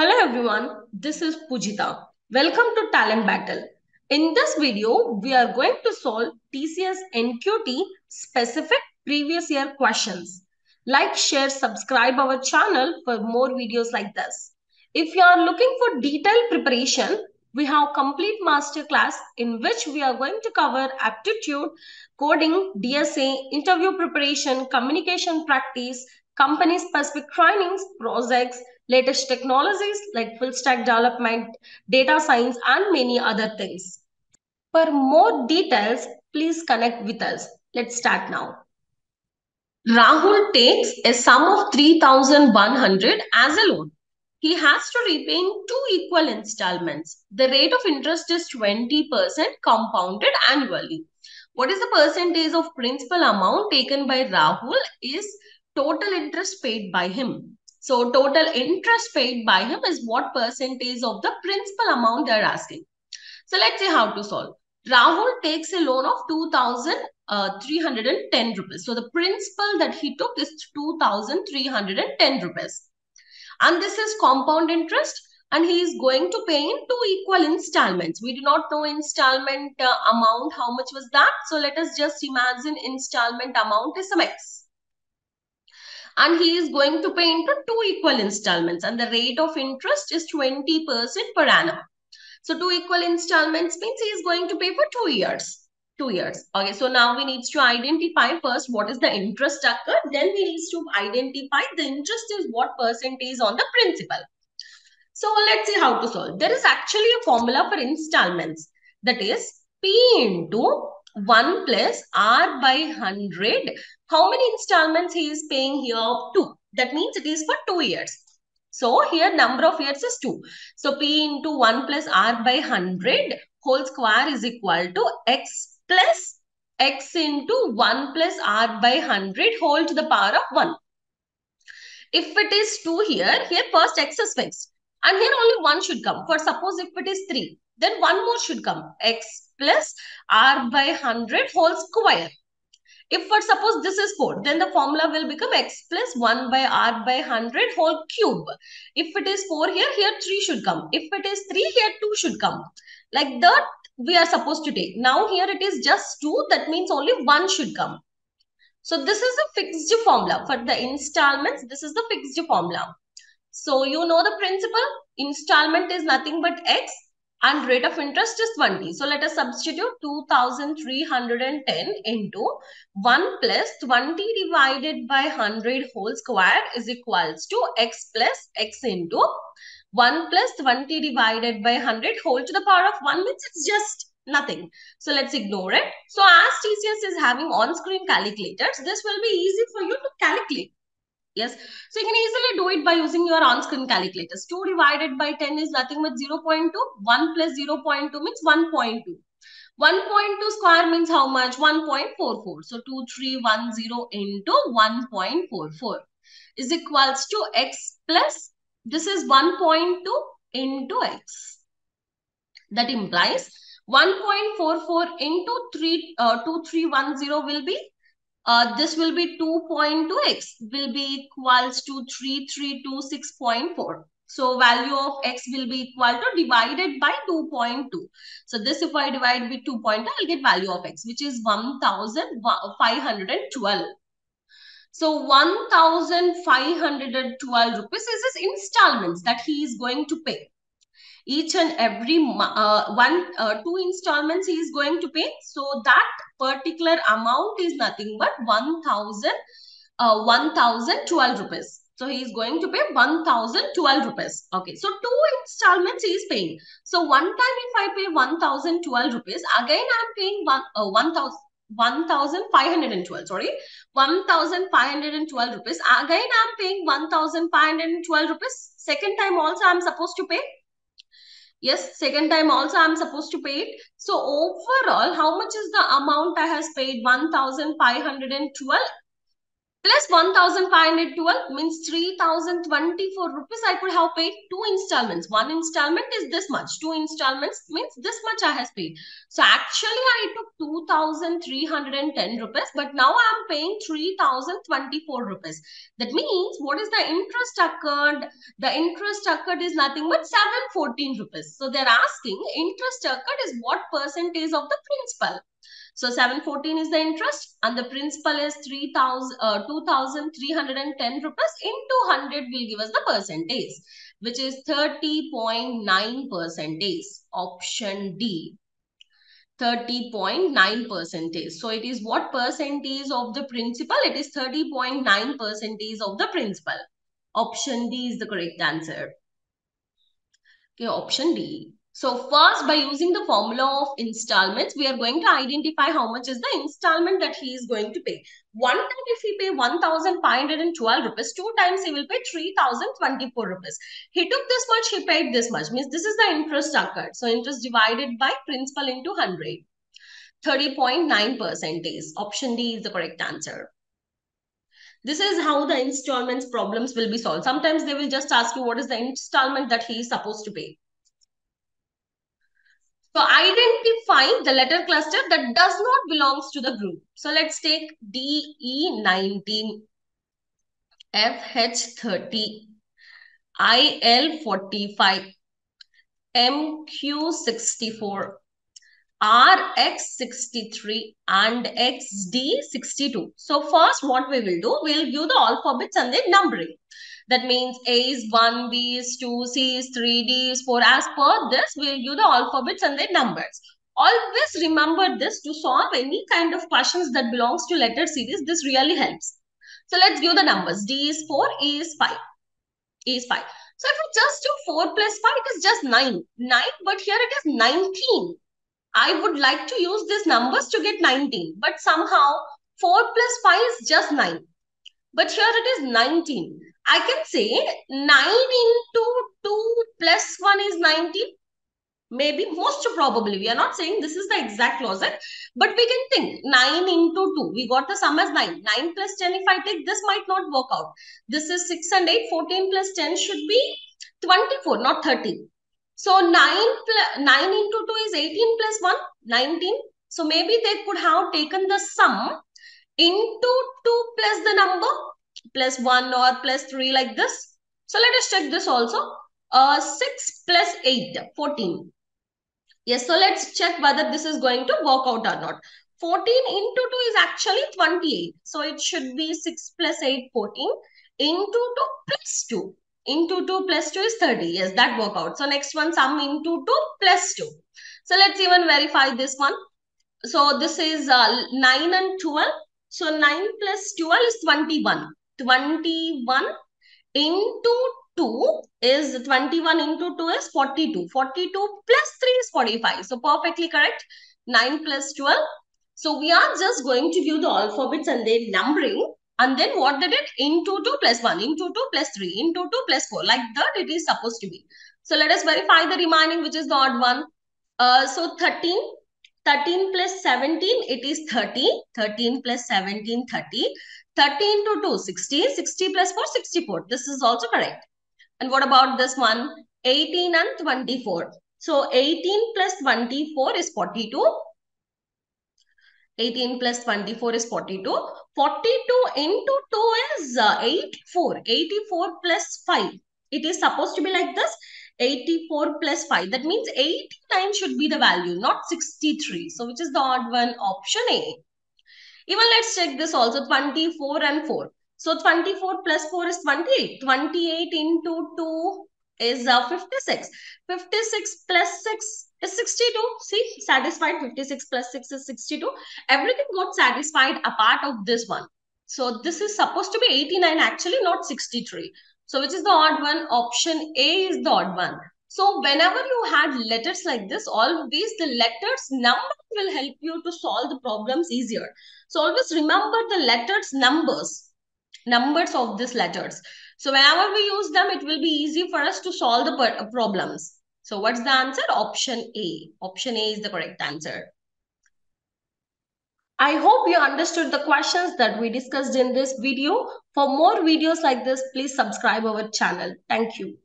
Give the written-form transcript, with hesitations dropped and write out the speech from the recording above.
Hello everyone, this is Pujita. Welcome to Talent Battle. In this video, we are going to solve TCS NQT specific previous year questions. Like, share, subscribe our channel for more videos like this. If you are looking for detailed preparation, we have complete masterclass in which we are going to cover aptitude, coding, DSA, interview preparation, communication practice, company-specific trainings, projects, latest technologies like full-stack development, data science, and many other things. For more details, please connect with us. Let's start now. Rahul takes a sum of 3,100 as a loan. He has to repay in two equal installments. The rate of interest is 20% compounded annually. What is the percentage of principal amount taken by Rahul is total interest paid by him. So total interest paid by him is what percentage of the principal amount they are asking. So let's see how to solve. Rahul takes a loan of 2,310 rupees. So the principal that he took is 2,310 rupees. And this is compound interest, and he is going to pay in two equal installments. We do not know installment amount, how much was that. So let us just imagine installment amount is some X. And he is going to pay into two equal installments, and the rate of interest is 20% per annum. So two equal installments means he is going to pay for 2 years. 2 years. Okay, so now we need to identify first what is the interest occurred. Then we need to identify the interest is what percentage on the principal. So let's see how to solve. There is actually a formula for installments. That is P into 1 plus R by 100. How many installments he is paying here? 2. That means it is for 2 years. So here number of years is 2. So P into 1 plus R by 100 whole square is equal to X plus X into 1 plus R by 100 whole to the power of 1. If it is 2 here first X is fixed. And here only 1 should come. For suppose if it is 3, then 1 more should come. X plus R by 100 whole square. If for suppose this is 4, then the formula will become X plus 1 by R by 100 whole cube. If it is 4 here 3 should come. If it is 3 here, 2 should come. Like that we are supposed to take. Now here it is just 2. That means only 1 should come. So this is a fixed formula. For the installments, this is the fixed formula. So you know the principle. Installment is nothing but X. And rate of interest is 20. So let us substitute 2,310 into 1 plus 20 divided by 100 whole square is equals to X plus X into 1 plus 20 divided by 100 whole to the power of 1, means it's just nothing. So let's ignore it. So as TCS is having on-screen calculators, this will be easy for you to calculate. Yes, so you can easily do it by using your on-screen calculators. 2 divided by 10 is nothing but 0.2. 1 plus 0.2 means 1.2. 1.2 square means how much? 1.44. So 2310 into 1.44 is equals to X plus, this is 1.2 into X. That implies 1.44 into 2310 will be this will be 2.2x will be equals to 3326.4. So value of X will be equal to divided by 2.2. So this if I divide by 2.2, I'll get value of X, which is 1,512. So 1,512 rupees is his installments that he is going to pay. Each and every two installments he is going to pay. So that particular amount is nothing but 1,012 rupees. So he is going to pay 1,012 rupees. Okay, so two installments he is paying. So one time if I pay 1,012 rupees, again I am paying 1,512 rupees. Again I am paying 1,512 rupees. Second time also I am supposed to pay. Yes, second time also I am supposed to pay it. So overall, how much is the amount I has paid? 1,512 plus 1,512 means 3,024 rupees I could have paid two installments. One installment is this much. Two installments means this much I has paid. So actually I took 2,310 rupees, but now I am paying 3,024 rupees. That means what is the interest occurred? The interest occurred is nothing but 714 rupees. So they're asking interest occurred is what percentage of the principal? So 714 is the interest and the principal is 2,310 rupees into 100 will give us the percentage, which is 30.9%. Option D, 30.9%. So it is what percentage of the principal? It is 30.9% of the principal. Option D is the correct answer. Okay, option D. So first, by using the formula of installments, we are going to identify how much is the installment that he is going to pay. One time if he pay 1,512 rupees, two times he will pay 3,024 rupees. He took this much, he paid this much. Means this is the interest occurred. So interest divided by principal into 100. 30.9%. Option D is the correct answer. This is how the installments problems will be solved. Sometimes they will just ask you what is the installment that he is supposed to pay. So identify the letter cluster that does not belongs to the group. So let's take D, E, 19, F, H, 30, I, L, 45, M, Q, 64, R, X, 63 and X, D, 62. So first what we will do, we'll give the alphabets and the numbering. That means A is 1, B is 2, C is 3, D is 4. As per this, we'll give the alphabets and their numbers. Always remember this to solve any kind of questions that belongs to letter series. This really helps. So let's give the numbers. D is 4, E is 5. E is 5. So if we just do 4 plus 5, it is just 9. 9, but here it is 19. I would like to use these numbers to get 19. But somehow, 4 plus 5 is just 9. But here it is 19. I can say 9 into 2 plus 1 is 19. Maybe most probably. We are not saying this is the exact logic, but we can think 9 into 2. We got the sum as 9. 9 plus 10 if I take, this might not work out. This is 6 and 8. 14 plus 10 should be 24, not 30. So 9 into 2 is 18 plus 1, 19. So maybe they could have taken the sum into 2 plus the number. Plus 1 or plus 3 like this. So let us check this also. 6 plus 8, 14. Yes, so let's check whether this is going to work out or not. 14 into 2 is actually 28. So it should be 6 plus 8, 14 into 2 plus 2. Into 2 plus 2 is 30. Yes, that worked out. So next one, sum into 2 plus 2. So let's even verify this one. So this is 9 and 12. So 9 plus 12 is 21. 21 into 2 is 21 into 2 is 42. 42 plus 3 is 45. So perfectly correct. 9 plus 12. So we are just going to give the alphabets and their numbering. And then what they did? Into 2 plus 1. Into 2 plus 3. Into 2 plus 4. Like that it is supposed to be. So let us verify the remaining, which is the odd one. So 13. 13 plus 17, it is 30. 13 plus 17, 30. 13 to 2, 60. 60 plus 4, 64. This is also correct. And what about this one? 18 and 24. So 18 plus 24 is 42. 18 plus 24 is 42. 42 into 2 is 84. 84 plus 5. It is supposed to be like this. 84 plus 5. That means 89 should be the value, not 63. So which is the odd one? Option A. Even let's check this also. 24 and 4. So 24 plus 4 is 28. 28 into 2 is 56. 56 plus 6 is 62. See, satisfied. 56 plus 6 is 62. Everything got satisfied apart of this one. So this is supposed to be 89 actually, not 63. So which is the odd one? Option A is the odd one. So whenever you had letters like this, always the letters number will help you to solve the problems easier. So always remember the letters numbers of these letters. So whenever we use them, it will be easy for us to solve the problems. So what's the answer? Option A. Option A is the correct answer. I hope you understood the questions that we discussed in this video. For more videos like this, please subscribe our channel. Thank you.